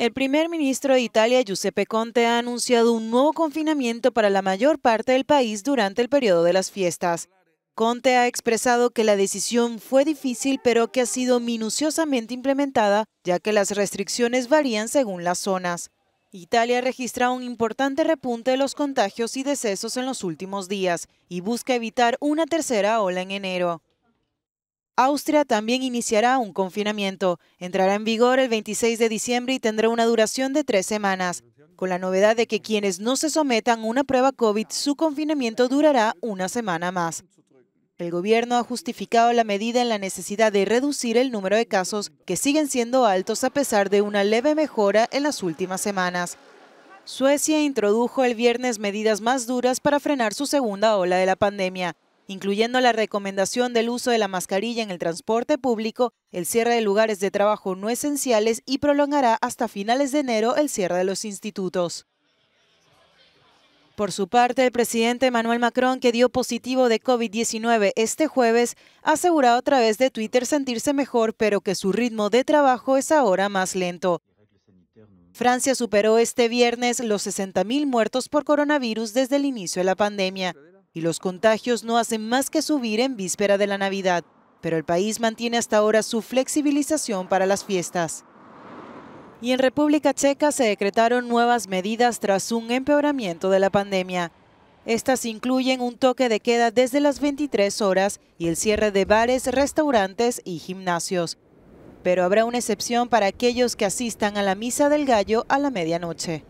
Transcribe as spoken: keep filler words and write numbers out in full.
El primer ministro de Italia, Giuseppe Conte, ha anunciado un nuevo confinamiento para la mayor parte del país durante el periodo de las fiestas. Conte ha expresado que la decisión fue difícil, pero que ha sido minuciosamente implementada, ya que las restricciones varían según las zonas. Italia registra un importante repunte de los contagios y decesos en los últimos días y busca evitar una tercera ola en enero. Austria también iniciará un confinamiento. Entrará en vigor el veintiséis de diciembre y tendrá una duración de tres semanas, con la novedad de que quienes no se sometan a una prueba COVID, su confinamiento durará una semana más. El gobierno ha justificado la medida en la necesidad de reducir el número de casos, que siguen siendo altos a pesar de una leve mejora en las últimas semanas. Suecia introdujo el viernes medidas más duras para frenar su segunda ola de la pandemia, incluyendo la recomendación del uso de la mascarilla en el transporte público, el cierre de lugares de trabajo no esenciales y prolongará hasta finales de enero el cierre de los institutos. Por su parte, el presidente Emmanuel Macron, que dio positivo de COVID diecinueve este jueves, ha asegurado a través de Twitter sentirse mejor, pero que su ritmo de trabajo es ahora más lento. Francia superó este viernes los sesenta mil muertos por coronavirus desde el inicio de la pandemia, y los contagios no hacen más que subir en víspera de la Navidad, pero el país mantiene hasta ahora su flexibilización para las fiestas. Y en República Checa se decretaron nuevas medidas tras un empeoramiento de la pandemia. Estas incluyen un toque de queda desde las veintitrés horas y el cierre de bares, restaurantes y gimnasios. Pero habrá una excepción para aquellos que asistan a la misa del gallo a la medianoche.